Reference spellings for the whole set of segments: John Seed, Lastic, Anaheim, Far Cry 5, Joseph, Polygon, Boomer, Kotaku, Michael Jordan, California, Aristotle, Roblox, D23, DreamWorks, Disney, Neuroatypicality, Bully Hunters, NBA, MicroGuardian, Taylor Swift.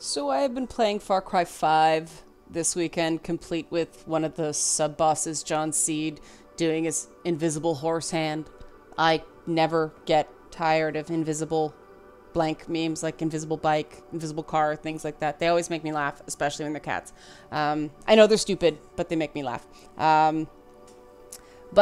So I have been playing Far Cry 5 this weekend, complete with one of the sub-bosses, John Seed, doing his invisible horse hand. I never get tired of invisible blank memes, like invisible bike, invisible car, things like that. They always make me laugh, especially when they're cats. I know they're stupid, but they make me laugh. But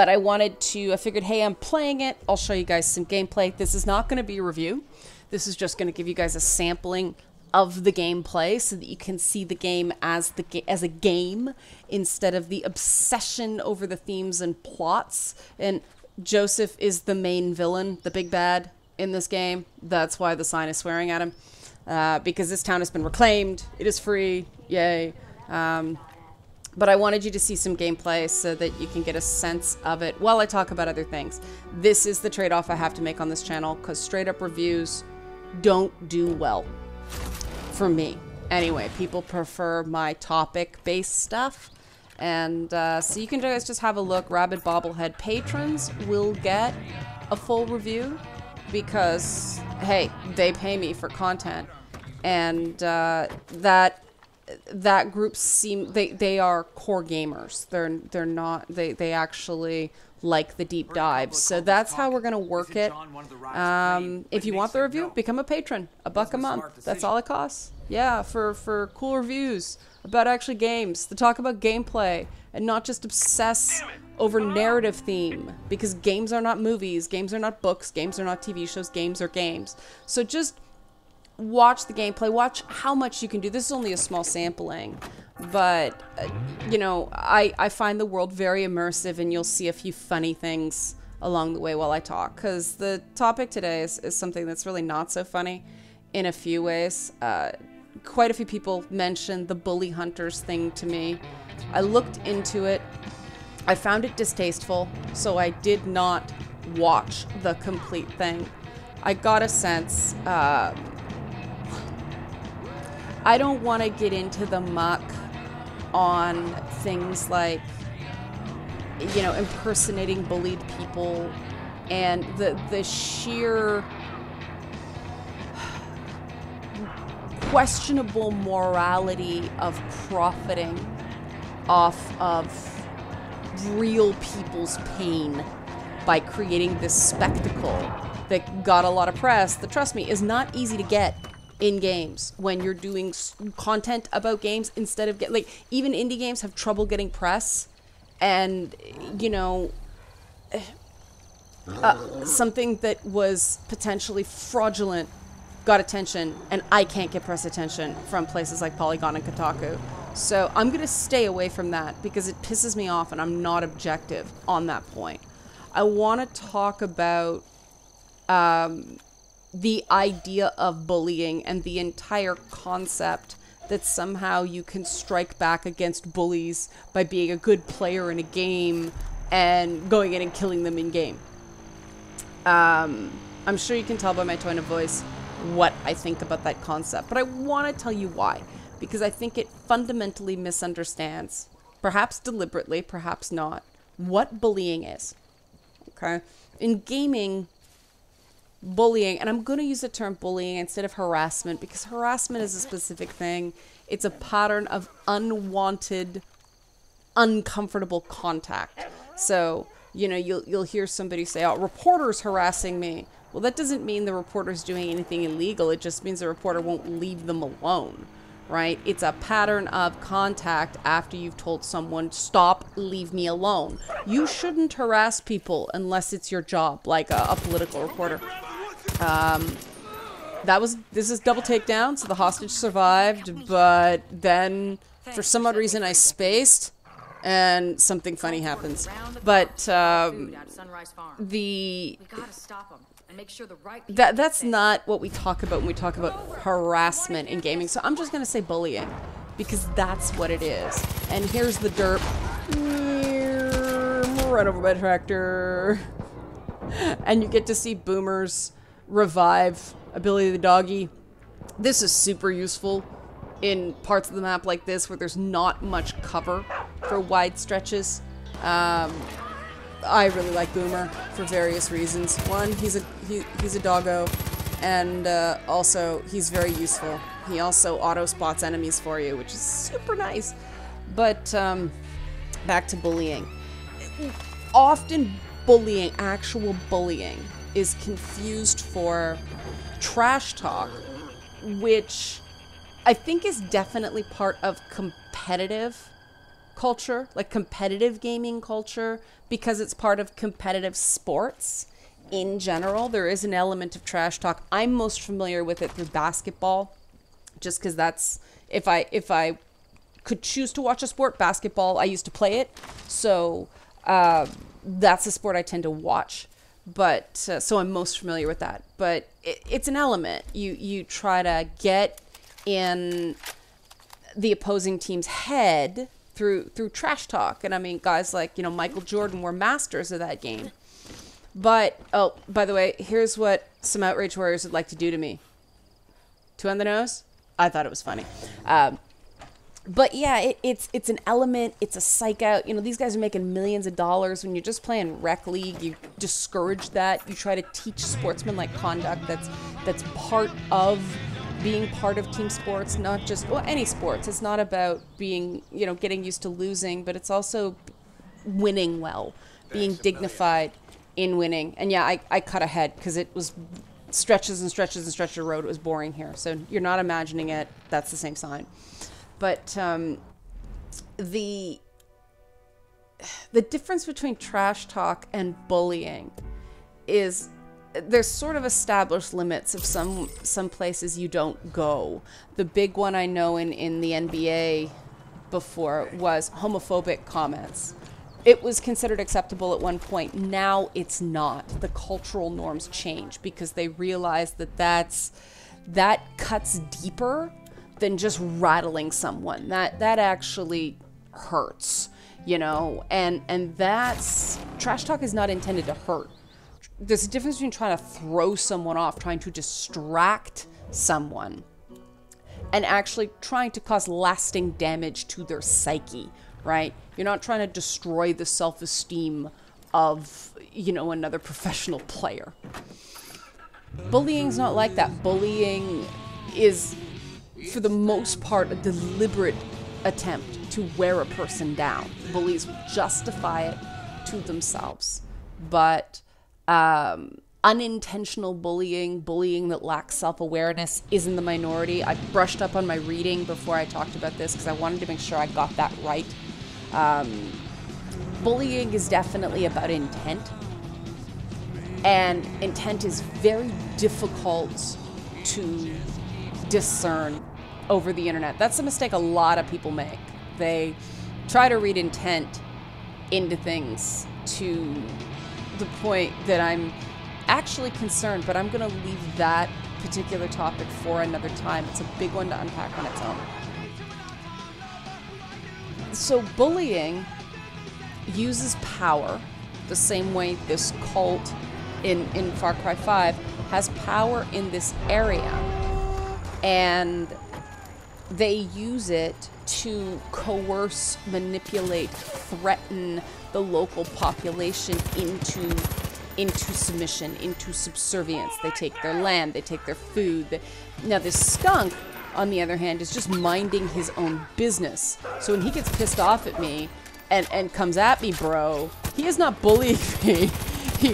I figured, hey, I'm playing it. I'll show you guys some gameplay. This is not going to be a review. This is just going to give you guys a sampling of the gameplay so that you can see the game as a game instead of the obsession over the themes and plots. And Joseph is the main villain, the big bad in this game. That's why the sign is swearing at him. Because this town has been reclaimed. It is free. Yay. But I wanted you to see some gameplay so that you can get a sense of it while I talk about other things. This is the trade-off I have to make on this channel, because straight-up reviews don't do well for me. Anyway, people prefer my topic-based stuff. And so you can guys just have a look. Rabid Bobblehead patrons will get a full review because, hey, they pay me for content. And that group they are core gamers. They actually like the deep dives. So that's how we're gonna work it. If you want the review, become a patron. $1 a month. That's all it costs. Yeah, for cool reviews about actually games, to talk about gameplay and not just obsess over narrative theme, because games are not movies, games are not books, games are not TV shows, games are games. So just watch the gameplay, watch how much you can do. This is only a small sampling, but you know, I find the world very immersive, and you'll see a few funny things along the way while I talk, because the topic today is something that's really not so funny in a few ways. Quite a few people mentioned the Bully Hunters thing to me. I looked into it. I found it distasteful, so I did not watch the complete thing. I got a sense, I don't want to get into the muck on things like, you know, impersonating bullied people and the sheer questionable morality of profiting off of real people's pain by creating this spectacle that got a lot of press that, trust me, is not easy to get in games when you're doing content about games instead of like, even indie games have trouble getting press. And, you know, something that was potentially fraudulent got attention, and I can't get press attention from places like Polygon and Kotaku. So I'm gonna stay away from that because it pisses me off and I'm not objective on that point. I wanna talk about the idea of bullying and the entire concept that somehow you can strike back against bullies by being a good player in a game and going in and killing them in game. I'm sure you can tell by my tone of voice what I think about that concept, but I want to tell you why, because I think it fundamentally misunderstands, perhaps deliberately, perhaps not, what bullying is. Okay? In gaming, bullying, and I'm going to use the term bullying instead of harassment, because harassment is a specific thing. It's a pattern of unwanted, uncomfortable contact. So, you know, you'll hear somebody say, "Oh, reporter's harassing me." Well, that doesn't mean the reporter's doing anything illegal. It just means the reporter won't leave them alone, right? It's a pattern of contact after you've told someone, "Stop, leave me alone." You shouldn't harass people unless it's your job, like a political reporter. This is double takedown, so the hostage survived, but then for some odd reason I spaced and something funny happens. But that's not what we talk about when we talk about harassment in gaming. So I'm just gonna say bullying, because that's what it is. And here's the derp. Run over by a tractor. And you get to see Boomer's revive ability, the doggy. This is super useful in parts of the map like this where there's not much cover for wide stretches. I really like Boomer for various reasons. One, he's a doggo, and also he's very useful He also auto-spots enemies for you, which is super nice. But back to bullying. Often bullying, actual bullying, is confused for trash talk, which I think is definitely part of competitive culture, like competitive gaming culture, because it's part of competitive sports in general. There is an element of trash talk. I'm most familiar with it through basketball, just because that's, if I could choose to watch a sport, basketball, I used to play it. So that's a sport I tend to watch. But so I'm most familiar with that, but it's an element. You try to get in the opposing team's head through trash talk. And I mean, guys like, you know, Michael Jordan were masters of that game. But, oh, by the way, here's what some outrage warriors would like to do to me. Two on the nose? I thought it was funny. But yeah, it's an element. It's a psych out. You know, these guys are making millions of dollars. When you're just playing rec league, you discourage that. You try to teach sportsmanlike conduct. That's part of being part of team sports, not just, well, any sports. It's not about being, you know, getting used to losing, but it's also winning well, being dignified in winning. And yeah, I cut ahead because it was stretches and stretches and stretches of road. It was boring here. So you're not imagining it. That's the same sign. But the difference between trash talk and bullying is there's sort of established limits of some places you don't go. The big one I know in the NBA before was homophobic comments. It was considered acceptable at one point. Now it's not. The cultural norms change because they realize that that cuts deeper than just rattling someone. That actually hurts, you know? And that's, trash talk is not intended to hurt. There's a difference between trying to throw someone off, trying to distract someone, and actually trying to cause lasting damage to their psyche, right? You're not trying to destroy the self-esteem of, you know, another professional player. Bullying's not like that. Bullying is, for the most part, a deliberate attempt to wear a person down. Bullies justify it to themselves. But unintentional bullying that lacks self-awareness, is in the minority. I brushed up on my reading before I talked about this because I wanted to make sure I got that right. Bullying is definitely about intent. And intent is very difficult to discern over the internet. That's a mistake a lot of people make. They try to read intent into things to the point that I'm actually concerned, but I'm going to leave that particular topic for another time. It's a big one to unpack on its own. So bullying uses power the same way this cult in Far Cry 5 has power in this area. And they use it to coerce, manipulate, threaten the local population into submission, into subservience. They take their land, they take their food. Now this skunk, on the other hand, is just minding his own business. So when he gets pissed off at me and comes at me, bro, he is not bullying me. He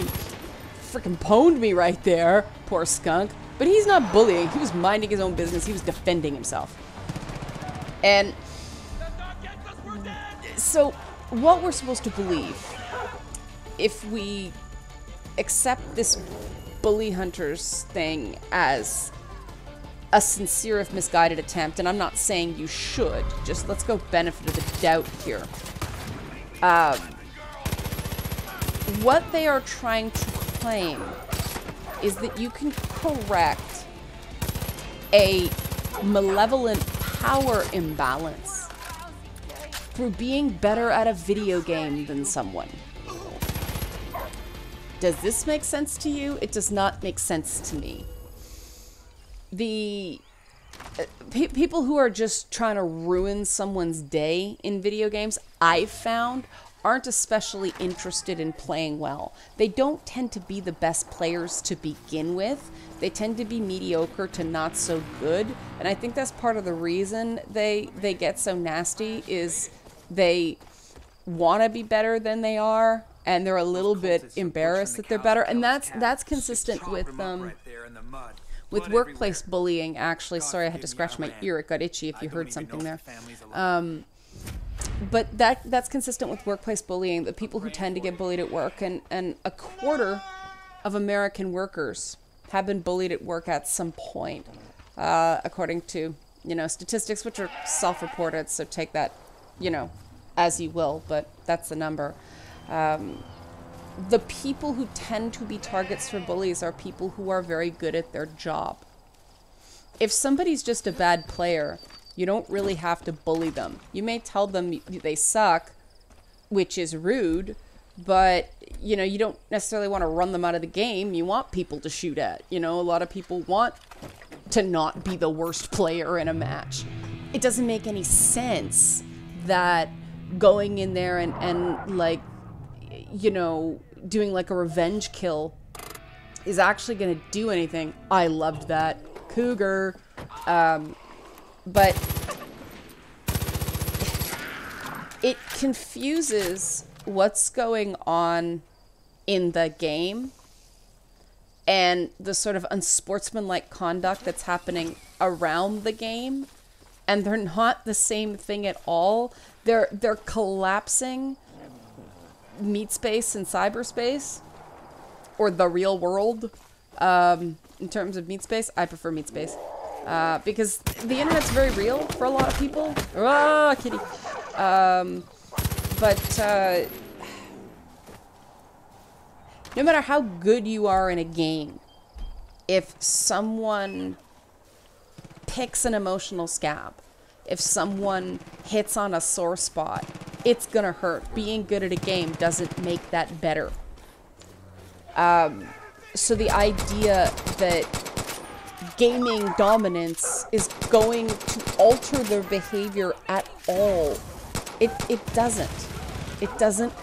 freaking pwned me right there, poor skunk. But he's not bullying. He was minding his own business. He was defending himself. And so what we're supposed to believe if we accept this Bully Hunters thing as a sincere if misguided attempt, and I'm not saying you should, just let's go benefit of the doubt here. What they are trying to claim is that you can correct a malevolent power imbalance through being better at a video game than someone. Does this make sense to you? It does not make sense to me. The people who are just trying to ruin someone's day in video games, I've found, aren't especially interested in playing well. They don't tend to be the best players to begin with. They tend to be mediocre to not so good. And I think that's part of the reason they get so nasty, is they want to be better than they are, and they're a little bit embarrassed that they're better. And that's consistent with with workplace bullying, actually. Sorry, I had to scratch my ear. It got itchy if you heard something there. But that's consistent with workplace bullying, the people who tend to get bullied at work. And a quarter of American workers have been bullied at work at some point, according to, statistics, which are self-reported. So take that, as you will, but that's the number. The people who tend to be targets for bullies are people who are very good at their job. If somebody's just a bad player, you don't really have to bully them. You may tell them they suck, which is rude, but, you don't necessarily want to run them out of the game. You want people to shoot at. A lot of people want to not be the worst player in a match. It doesn't make any sense that going in there and like, doing like a revenge kill is actually going to do anything. I loved that. Cougar. But it confuses what's going on in the game and the sort of unsportsmanlike conduct that's happening around the game, and they're not the same thing at all. They're collapsing meat space and cyberspace, or the real world. In terms of meat space, I prefer meat space. Because the internet's very real for a lot of people. Ah, kitty. But no matter how good you are in a game, if someone picks an emotional scab, if someone hits on a sore spot, it's gonna hurt. Being good at a game doesn't make that better. So the idea that gaming dominance is going to alter their behavior at all, it doesn't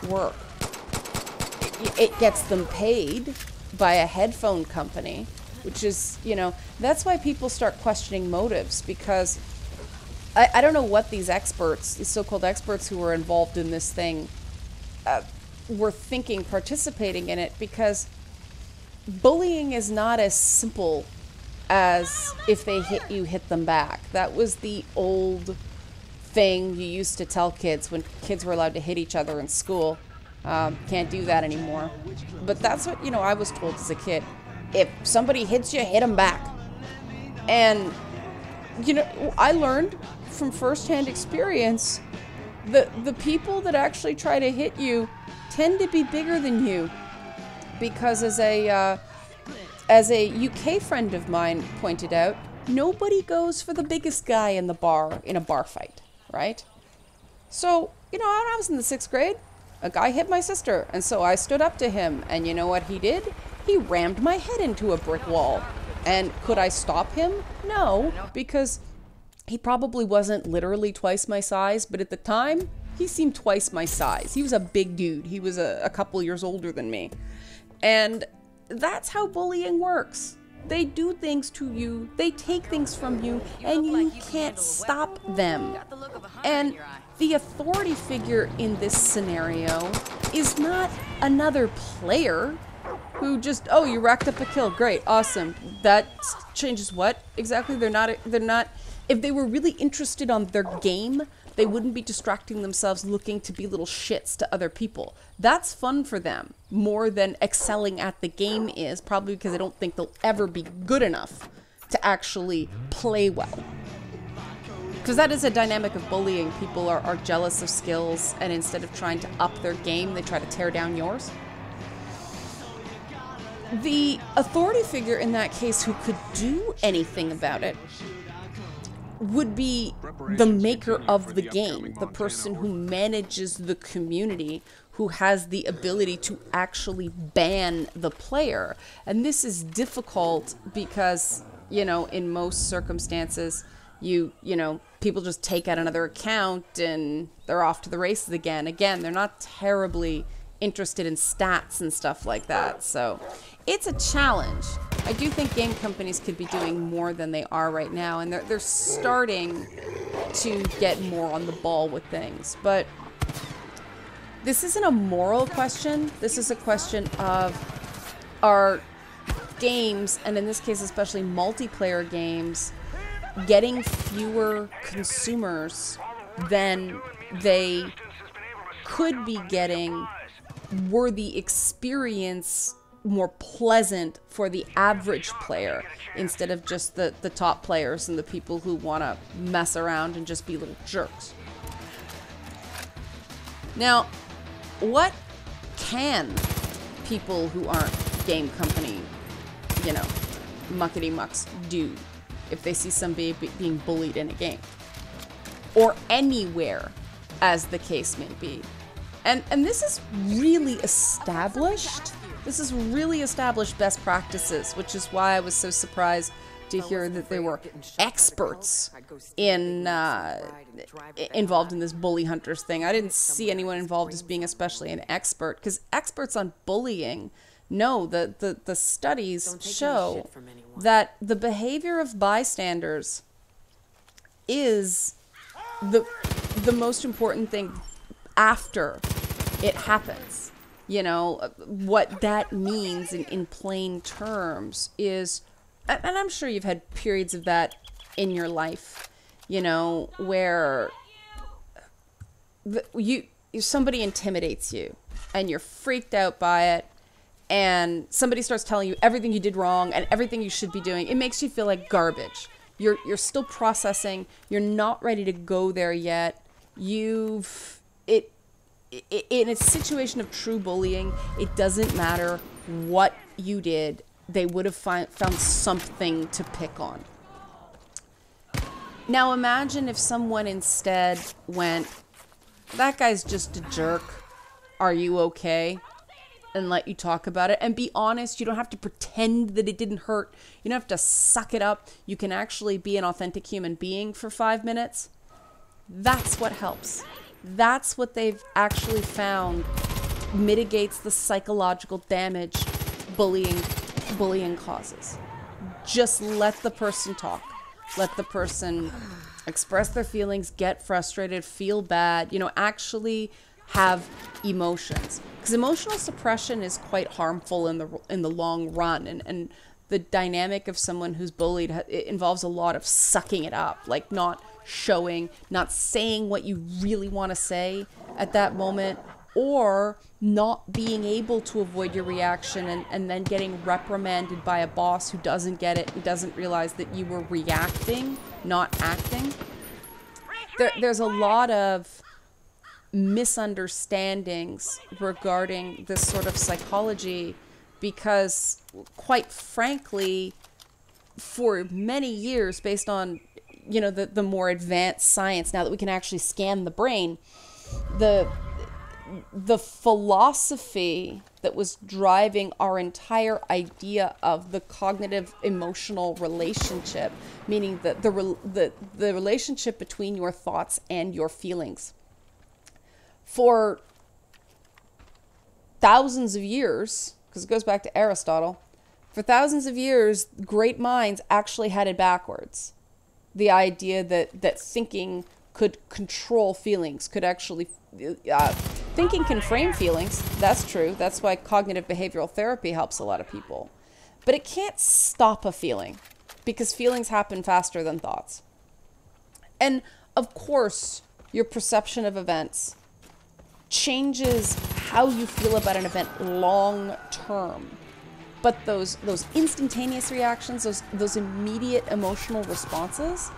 work. It gets them paid by a headphone company, which is, that's why people start questioning motives, because I don't know what these experts, these so-called experts who were involved in this thing, were thinking participating in it, because bullying is not as simple as if they hit you, hit them back. That was the old thing you used to tell kids when kids were allowed to hit each other in school. Can't do that anymore. But that's what, I was told as a kid. If somebody hits you, hit them back. And, I learned from firsthand experience that the people that actually try to hit you tend to be bigger than you. Because as a UK friend of mine pointed out, nobody goes for the biggest guy in the bar, in a bar fight, right? So, when I was in the 6th grade, a guy hit my sister, and so I stood up to him, and you know what he did? He rammed my head into a brick wall. And could I stop him? No, because he probably wasn't literally twice my size, but at the time, he seemed twice my size. He was a big dude. He was a couple years older than me. And that's how bullying works. They do things to you, they take things from you, and you can't stop them. And the authority figure in this scenario is not another player who just, oh, you racked up a kill, great, awesome. That changes what exactly? They're not, if they were really interested on their game, they wouldn't be distracting themselves looking to be little shits to other people. That's fun for them, more than excelling at the game is, probably because I don't think they'll ever be good enough to actually play well. Because that is a dynamic of bullying. People are jealous of skills, and instead of trying to up their game, they try to tear down yours. The authority figure in that case who could do anything about it would be the maker of the game, the person who manages the community, who has the ability to actually ban the player. And this is difficult because, in most circumstances, you know, people just take out another account and they're off to the races again. Again, they're not terribly interested in stats and stuff like that. So it's a challenge. I do think game companies could be doing more than they are right now, and they're starting to get more on the ball with things. But this isn't a moral question. This is a question of, are games, and in this case especially multiplayer games, getting fewer consumers than they could be getting? Were the experience more pleasant for the average player instead of just the top players and the people who want to mess around and just be little jerks? Now, what can people who aren't game company, you know, muckety mucks do if they see somebody being bullied in a game? Or anywhere, as the case may be. And this is really established. This is really established best practices, which is why I was so surprised to hear that they were experts in involved in this Bully Hunters thing. I didn't see anyone involved as being especially an expert, because experts on bullying, no, the studies show that the behavior of bystanders is the most important thing after it happens. You know, what that means in plain terms is, and I'm sure you've had periods of that in your life, you know, where somebody intimidates you and you're freaked out by it, and somebody starts telling you everything you did wrong and everything you should be doing. It makes you feel like garbage. You're still processing. You're not ready to go there yet. In a situation of true bullying, it doesn't matter what you did. They would have found something to pick on. Now imagine if someone instead went, "That guy's just a jerk. Are you okay?" and let you talk about it and be honest. You don't have to pretend that it didn't hurt. You don't have to suck it up. You can actually be an authentic human being for 5 minutes. That's what helps. That's what they've actually found mitigates the psychological damage bullying causes. Just let the person talk. Let the person express their feelings, get frustrated, feel bad, you know, actually have emotions. Because emotional suppression is quite harmful in the long run, and the dynamic of someone who's bullied, it involves a lot of sucking it up, like not showing, not saying what you really want to say at that moment, or not being able to avoid your reaction and then getting reprimanded by a boss who doesn't get it and doesn't realize that you were reacting, not acting. There's a lot of misunderstandings regarding this sort of psychology because, quite frankly, for many years, based on, you know, the more advanced science now that we can actually scan the brain, the philosophy that was driving our entire idea of the cognitive emotional relationship, meaning that the relationship between your thoughts and your feelings, for thousands of years, because it goes back to Aristotle, for thousands of years, great minds actually had it backwards. The idea that thinking could control feelings, could actually, thinking can frame feelings, that's true. That's why cognitive behavioral therapy helps a lot of people. But it can't stop a feeling, because feelings happen faster than thoughts. And of course, your perception of events changes how you feel about an event long term. But those instantaneous reactions, those immediate emotional responses,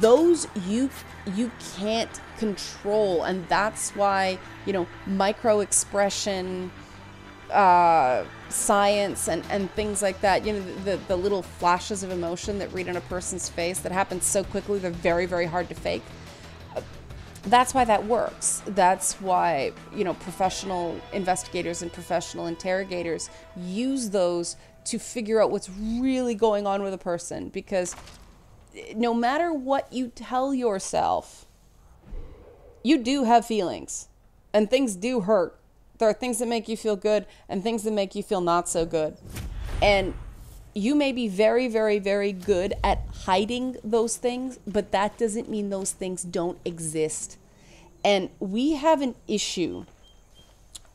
those you can't control. And that's why, you know, micro expression science and things like that, you know, the little flashes of emotion that read on a person's face that happen so quickly, they're very, very hard to fake. That's why that works. That's why, you know, professional investigators and professional interrogators use those to figure out what's really going on with a person, because no matter what you tell yourself, you do have feelings and things do hurt. There are things that make you feel good and things that make you feel not so good. And you may be very, very, very good at hiding those things, but that doesn't mean those things don't exist. And we have an issue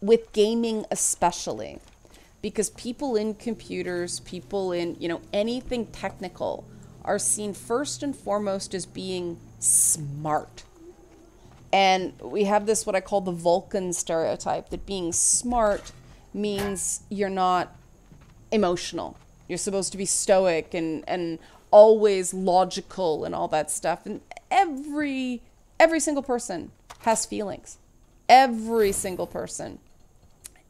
with gaming especially, because people in computers, people in, you know, anything technical are seen first and foremost as being smart. And we have this, what I call the Vulcan stereotype, that being smart means you're not emotional. You're supposed to be stoic and always logical and all that stuff. And every single person has feelings. Every single person.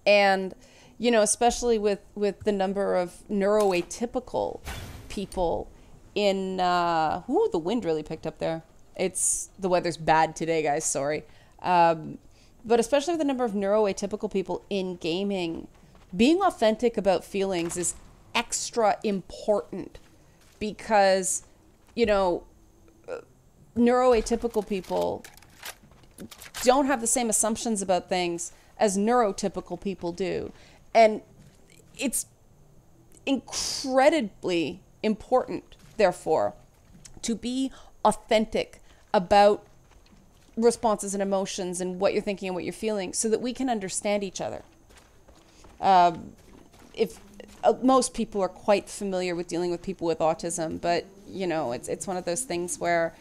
And, you know, especially with the number of neuroatypical people in, ooh, the wind really picked up there. It's, the weather's bad today, guys, sorry. But especially with the number of neuroatypical people in gaming, being authentic about feelings is extra important, because, you know, neuroatypical people don't have the same assumptions about things as neurotypical people do. And it's incredibly important, therefore, to be authentic about responses and emotions and what you're thinking and what you're feeling, so that we can understand each other. Most people are quite familiar with dealing with people with autism, but, you know, it's one of those things where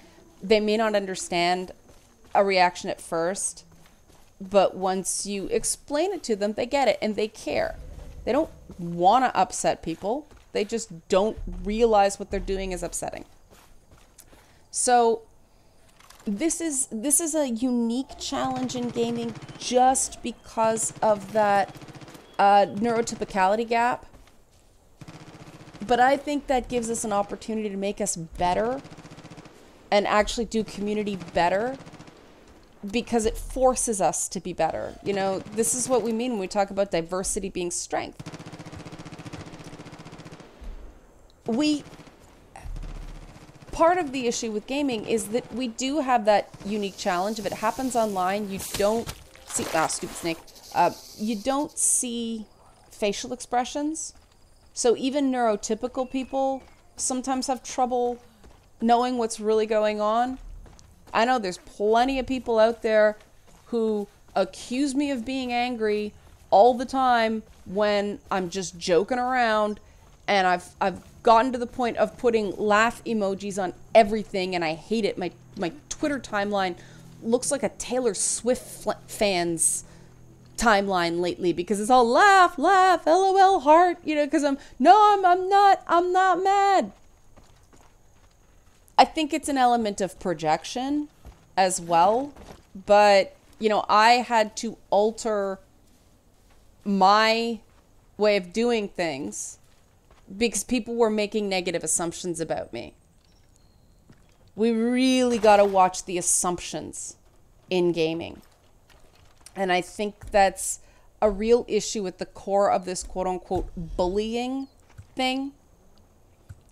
they may not understand a reaction at first, but once you explain it to them, they get it and they care. They don't want to upset people. They just don't realize what they're doing is upsetting. So this is a unique challenge in gaming, just because of that neurotypicality gap. But I think that gives us an opportunity to make us better and actually do community better, because it forces us to be better. You know, this is what we mean when we talk about diversity being strength. Part of the issue with gaming is that we do have that unique challenge. If it happens online, you don't see, stupid snake. You don't see facial expressions. So even neurotypical people sometimes have trouble knowing what's really going on. I know there's plenty of people out there who accuse me of being angry all the time when I'm just joking around, and I've gotten to the point of putting laugh emojis on everything, and I hate it. My Twitter timeline looks like a Taylor Swift fan's timeline lately, because it's all laugh, laugh, LOL, heart, you know, because I'm not mad. I think it's an element of projection as well, but, you know, I had to alter my way of doing things because people were making negative assumptions about me. We really got to watch the assumptions in gaming. And I think that's a real issue at the core of this quote-unquote bullying thing.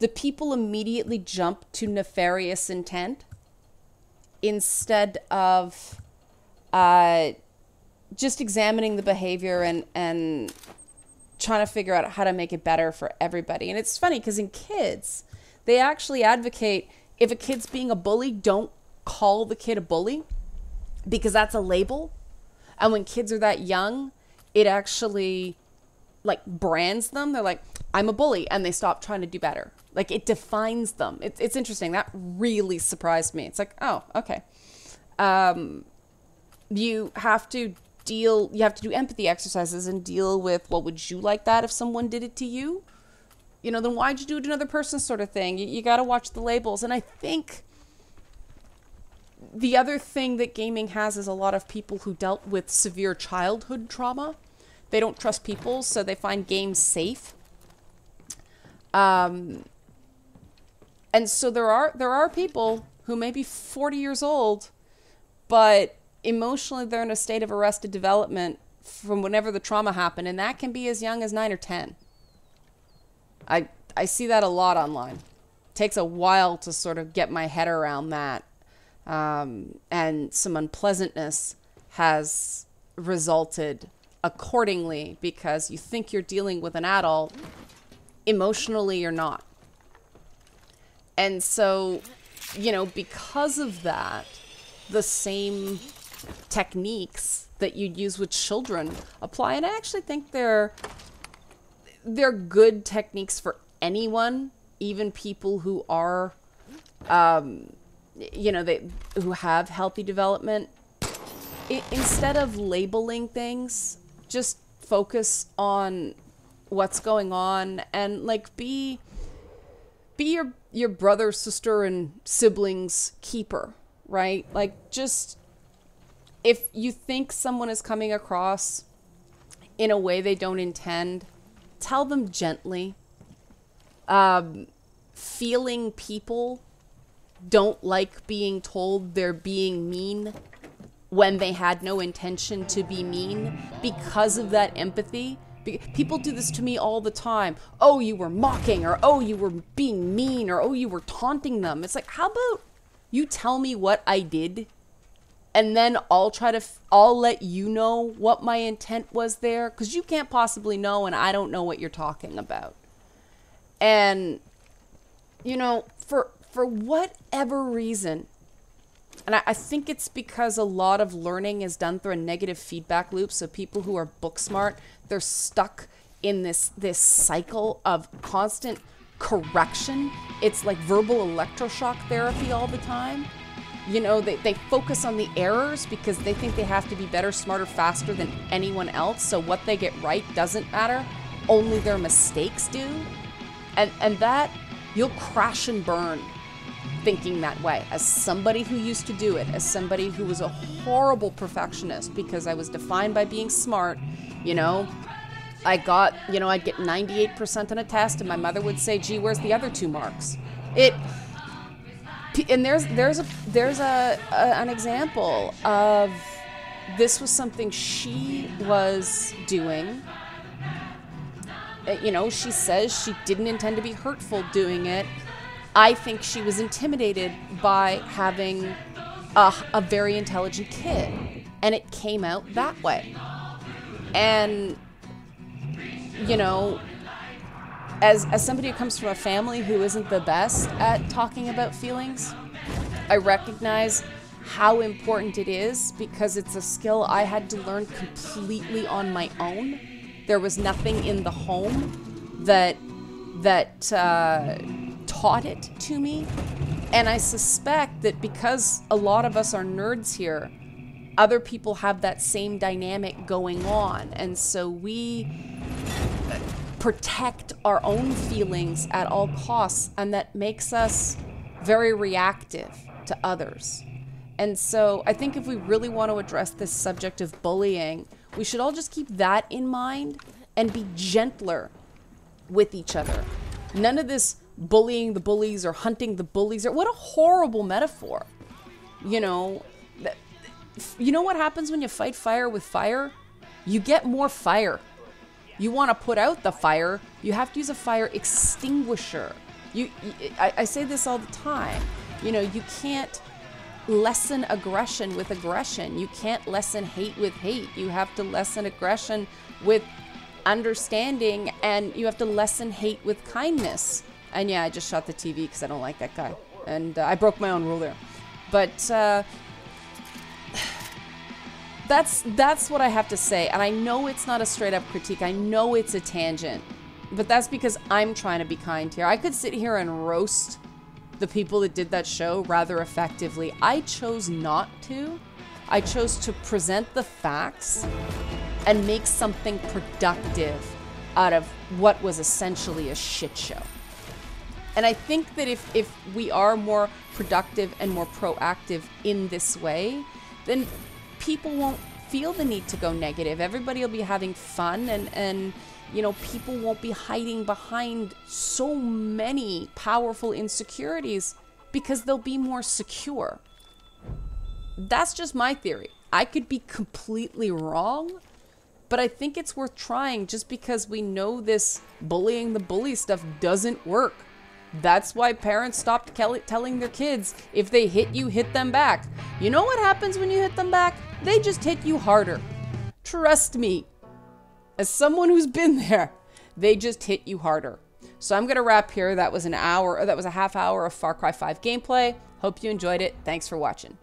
The people immediately jump to nefarious intent instead of just examining the behavior and trying to figure out how to make it better for everybody. And it's funny, because in kids, they actually advocate, if a kid's being a bully, don't call the kid a bully, because that's a label. And when kids are that young, it actually, like, brands them. They're like, I'm a bully, and they stop trying to do better. Like, it defines them. It's interesting. That really surprised me. It's like, oh, okay. You have to do empathy exercises and deal with, well, would you like that if someone did it to you? You know, then why'd you do it to another person, sort of thing. You got to watch the labels. And I think the other thing that gaming has is a lot of people who dealt with severe childhood trauma. They don't trust people, so they find games safe. And so there are people who may be 40 years old, but emotionally they're in a state of arrested development from whenever the trauma happened, and that can be as young as 9 or 10. I see that a lot online. takes a while to sort of get my head around that. And some unpleasantness has resulted accordingly, because you think you're dealing with an adult, emotionally you're not. And so, you know, because of that, the same techniques that you'd use with children apply. And I actually think they're good techniques for anyone, even people who are, you know, who have healthy development. Instead of labeling things, just focus on what's going on, and like be your brother, sister, and siblings keeper, right? Like, just if you think someone is coming across in a way they don't intend, tell them gently. Feeling people don't like being told they're being mean when they had no intention to be mean, because of that empathy. People do this to me all the time. Oh, you were mocking, or oh, you were being mean, or oh, you were taunting them. It's like, how about you tell me what I did, and then I'll let you know what my intent was there, because you can't possibly know, and I don't know what you're talking about. And, you know, for whatever reason, and I think it's because a lot of learning is done through a negative feedback loop. So people who are book smart, they're stuck in this cycle of constant correction. It's like verbal electroshock therapy all the time. You know, they focus on the errors because they think they have to be better, smarter, faster than anyone else. So what they get right doesn't matter. Only their mistakes do. And that, you'll crash and burn thinking that way. As somebody who used to do it, as somebody who was a horrible perfectionist because I was defined by being smart, you know, I'd get 98% on a test and my mother would say, gee, where's the other 2 marks? And there's an example of, this was something she was doing. You know, she says she didn't intend to be hurtful doing it. I think she was intimidated by having a very intelligent kid, and it came out that way. And, you know, as somebody who comes from a family who isn't the best at talking about feelings, I recognize how important it is, because it's a skill I had to learn completely on my own. There was nothing in the home that taught it to me. And I suspect that because a lot of us are nerds here, other people have that same dynamic going on. And so we protect our own feelings at all costs, and that makes us very reactive to others. And so I think if we really want to address this subject of bullying, we should all just keep that in mind and be gentler with each other. None of this bullying the bullies or hunting the bullies, or what a horrible metaphor. You know what happens when you fight fire with fire? You get more fire. You want to put out the fire, you have to use a fire extinguisher. I say this all the time. You know, you can't lessen aggression with aggression. You can't lessen hate with hate. You have to lessen aggression with understanding, and you have to lessen hate with kindness. And yeah, I just shot the TV because I don't like that guy. And I broke my own rule there. But that's what I have to say. And I know it's not a straight up critique. I know it's a tangent. But that's because I'm trying to be kind here. I could sit here and roast the people that did that show rather effectively. I chose not to. I chose to present the facts and make something productive out of what was essentially a shit show. And I think that if we are more productive and more proactive in this way, then people won't feel the need to go negative. Everybody will be having fun, and you know, people won't be hiding behind so many powerful insecurities because they'll be more secure. That's just my theory. I could be completely wrong, but I think it's worth trying, just because we know this bullying the bully stuff doesn't work. That's why parents stopped telling their kids, if they hit you, hit them back. You know what happens when you hit them back? They just hit you harder. Trust me, as someone who's been there, they just hit you harder. So I'm gonna wrap here. That was a half hour of Far Cry 5 gameplay. Hope you enjoyed it. Thanks for watching.